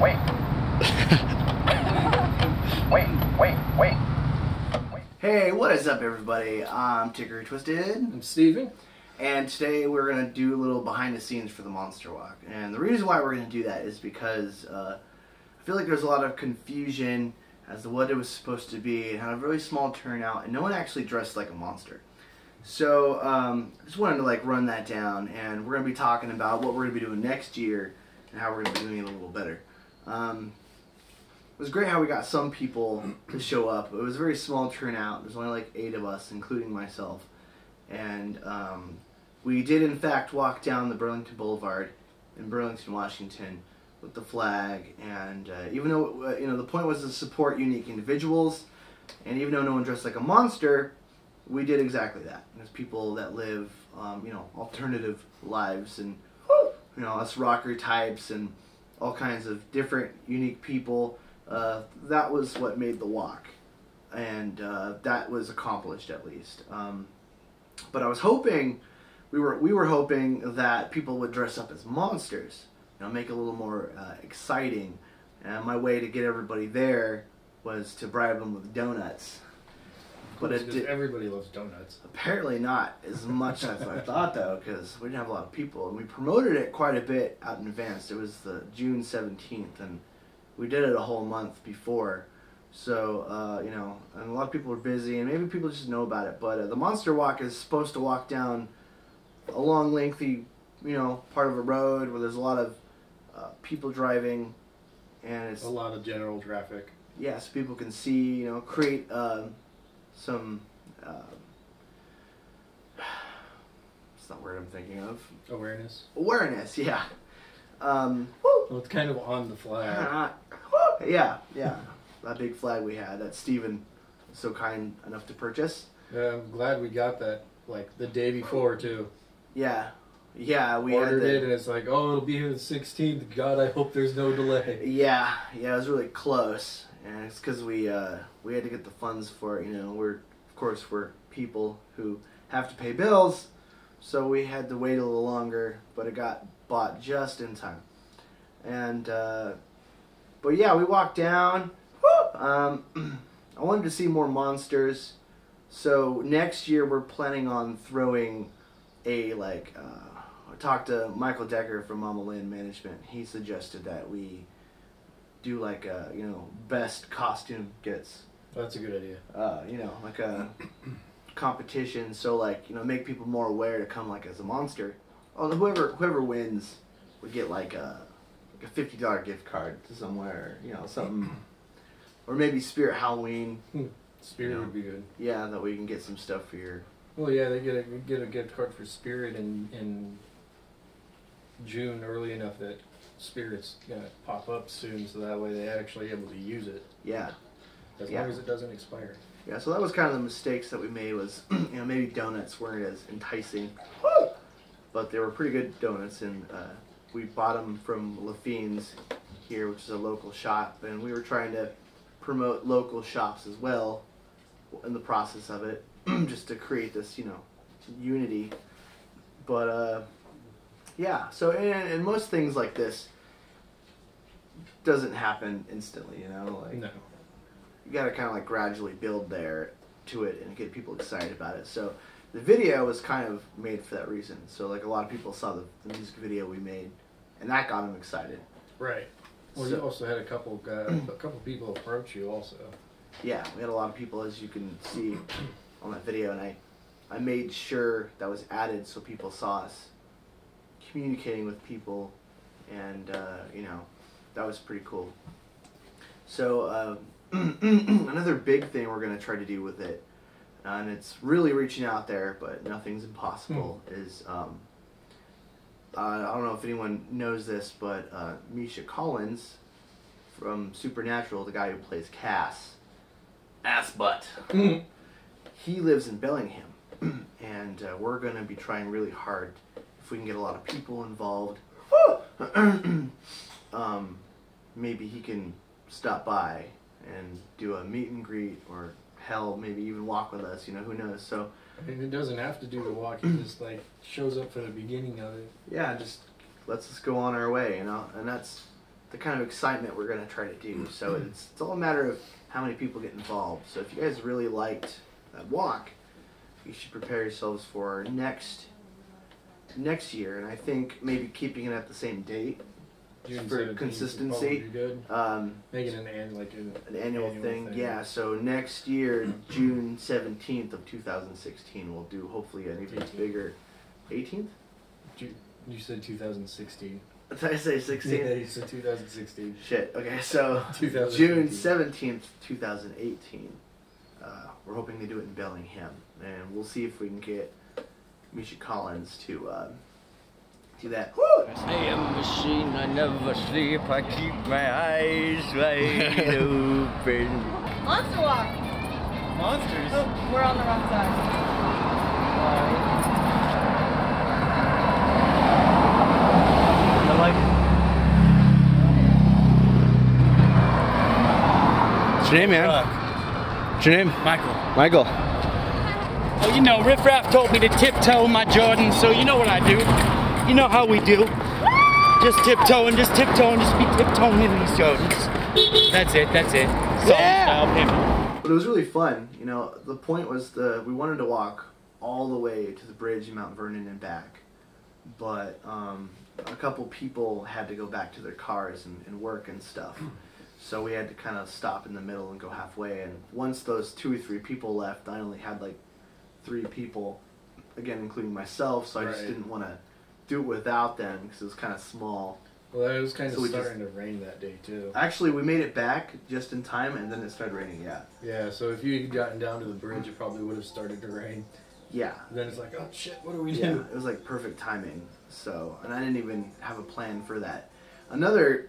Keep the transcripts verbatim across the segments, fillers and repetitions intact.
wait. Wait, wait, wait, wait. Hey, what is up, everybody? I'm Tickery Twisted. I'm Steven. And today we're going to do a little behind the scenes for the Monster Walk. And the reason why we're going to do that is because uh, I feel like there's a lot of confusion as to what it was supposed to be. It had a really small turnout, and no one actually dressed like a monster. So um, I just wanted to like run that down, and we're going to be talking about what we're going to be doing next year and how we're going to be doing it a little better. Um, it was great how we got some people to show up. It was a very small turnout. There's only like eight of us, including myself. And um, we did, in fact, walk down the Burlington Boulevard in Burlington, Washington with the flag. And uh, even though, uh, you know, the point was to support unique individuals. And even though no one dressed like a monster, we did exactly that. There's people that live, um, you know, alternative lives, and, you know, us rocker types and all kinds of different unique people. Uh, that was what made the walk, and uh, that was accomplished, at least. Um, but I was hoping, we were we were hoping that people would dress up as monsters, you know, make it a little more uh, exciting. And my way to get everybody there was to bribe them with donuts. But it did, everybody loves donuts. Apparently not as much as I thought, though, because we didn't have a lot of people, and we promoted it quite a bit out in advance. It was the June seventeenth, and we did it a whole month before, so uh, you know, and a lot of people were busy, and maybe people just know about it. But uh, the Monster Walk is supposed to walk down a long, lengthy, you know, part of a road where there's a lot of uh, people driving, and it's a lot of general traffic. Yes, yeah, so people can see, you know, create. Uh, Some, uh, it's not the word I'm thinking of. Awareness. Awareness, yeah. Um, well, it's kind of on the flag. Yeah, yeah. That big flag we had that Steven was so kind enough to purchase. Yeah, I'm glad we got that, like, the day before, too. Yeah. Yeah, we ordered had the, it, and it's like, oh, it'll be here the sixteenth. God, I hope there's no delay. Yeah, yeah, it was really close. And it's because we uh, we had to get the funds for it. You know, we're of course we're people who have to pay bills, so we had to wait a little longer. But it got bought just in time. And uh, but yeah, we walked down. Um, I wanted to see more monsters, so next year we're planning on throwing a like. Uh, I talked to Michael Decker from Mama Land Management. He suggested that we do like a, you know, best costume gets. That's a good idea. Uh, you know, like a competition, so like, you know, make people more aware to come like as a monster. Oh, whoever whoever wins would get like a like a fifty dollar gift card to somewhere, you know, something, or maybe Spirit Halloween. Spirit, you know, would be good. Yeah, that way you can get some stuff for your. Well, yeah, they get a get a gift card for Spirit in in June early enough that Spirit's going to pop up soon, so that way they're actually able to use it. Yeah. As yeah. long as it doesn't expire. Yeah, so that was kind of the mistakes that we made was, you know, maybe donuts weren't as enticing. Woo! But they were pretty good donuts, and uh, we bought them from Lafine's here, which is a local shop, and we were trying to promote local shops as well in the process of it, just to create this, you know, unity. But, uh... yeah, so, and, and most things like this doesn't happen instantly, you know? Like, no. You gotta kind of like gradually build there to it and get people excited about it. So the video was kind of made for that reason. So like a lot of people saw the, the music video we made, and that got them excited. Right. Well, so, you also had a couple guys, a couple people approach you also. Yeah, we had a lot of people, as you can see on that video, and I, I made sure that was added so people saw us communicating with people, and uh, you know, that was pretty cool. So uh, another big thing we're going to try to do with it, uh, and it's really reaching out there, but nothing's impossible, hmm. is um, uh, I don't know if anyone knows this, but uh, Misha Collins from Supernatural, the guy who plays Cass, ass butt, he lives in Bellingham, and uh, we're going to be trying really hard, if we can get a lot of people involved, um, maybe he can stop by and do a meet and greet, or hell, maybe even walk with us, you know, who knows. So, I mean, it doesn't have to do the walk, it just like shows up for the beginning of it. Yeah, just lets us go on our way, you know, and that's the kind of excitement we're going to try to do. So it's, it's all a matter of how many people get involved. So if you guys really liked that walk, you should prepare yourselves for next next year. And I think maybe keeping it at the same date for consistency, um, making an annual, like an, an annual, annual thing. thing. Yeah. So next year, June seventeenth of two thousand sixteen, we'll do hopefully an even bigger. Eighteenth? You, you said two thousand sixteen. Did I say sixteen? Yeah, you said two thousand sixteen. Shit. Okay. So June seventeenth, two thousand eighteen. Uh, we're hoping to do it in Bellingham, and we'll see if we can get Misha Collins to. Uh, Do that. Woo! I am a machine, I never sleep, I keep my eyes wide open. Monster walk! Monsters? Oh, we're on the wrong side. I like it. What's your name, man? Uh, What's your name? Michael. Michael. Well, you know, Riff Raff told me to tiptoe my Jordan, so you know what I do. You know how we do. Just tiptoeing, just tiptoeing, just be tiptoeing in these Jordans. That's it, that's it. So yeah. But it was really fun. You know, the point was the we wanted to walk all the way to the bridge in Mount Vernon and back. But um, a couple people had to go back to their cars and, and work and stuff. So we had to kind of stop in the middle and go halfway. And once those two or three people left, I only had like three people, again, including myself. So I right. just didn't want to do it without them because it was kind of small. Well, it was kind so of starting just, to rain that day too. Actually, we made it back just in time, and then it started raining. Yeah. Yeah. So if you had gotten down to the bridge, it probably would have started to rain. Yeah. And then it's like, oh shit, what do we yeah, do? It was like perfect timing. So, and I didn't even have a plan for that. Another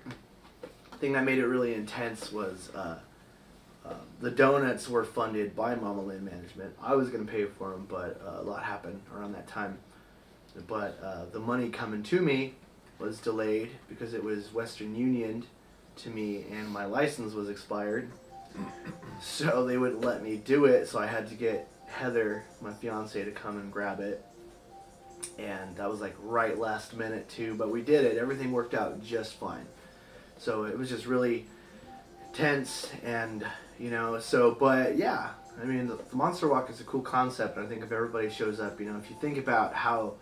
thing that made it really intense was uh, uh, the donuts were funded by Mama Lynn Management. I was going to pay for them, but uh, a lot happened around that time. But uh, the money coming to me was delayed because it was Western Unioned to me and my license was expired. So they wouldn't let me do it, so I had to get Heather, my fiance, to come and grab it. And that was like right last minute too, but we did it. Everything worked out just fine. So it was just really tense and, you know, so, but yeah. I mean, the, the Monster Walk is a cool concept. I think if everybody shows up, you know, if you think about how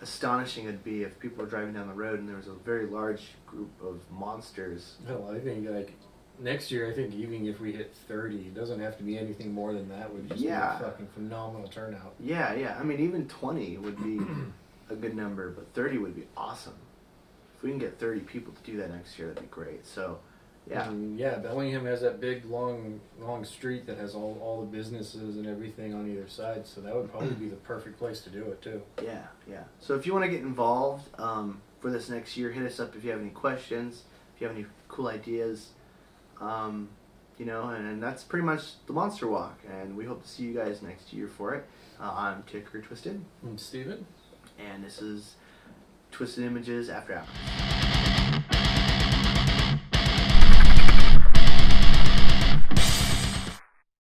astonishing it'd be if people were driving down the road and there was a very large group of monsters. Well, I think like next year, I think even if we hit thirty, it doesn't have to be anything more than that. Would just yeah. be a fucking phenomenal turnout. Yeah, yeah. I mean, even twenty would be a good number, but thirty would be awesome. If we can get thirty people to do that next year, that'd be great. So, yeah, and yeah. Bellingham has that big long, long street that has all all the businesses and everything on either side. So that would probably be the perfect place to do it too. Yeah, yeah. So if you want to get involved um, for this next year, hit us up if you have any questions, if you have any cool ideas, um, you know. And, and that's pretty much the Monster Walk. And we hope to see you guys next year for it. Uh, I'm Tickery Twisted. I'm Steven. And this is Twisted Images After Hours.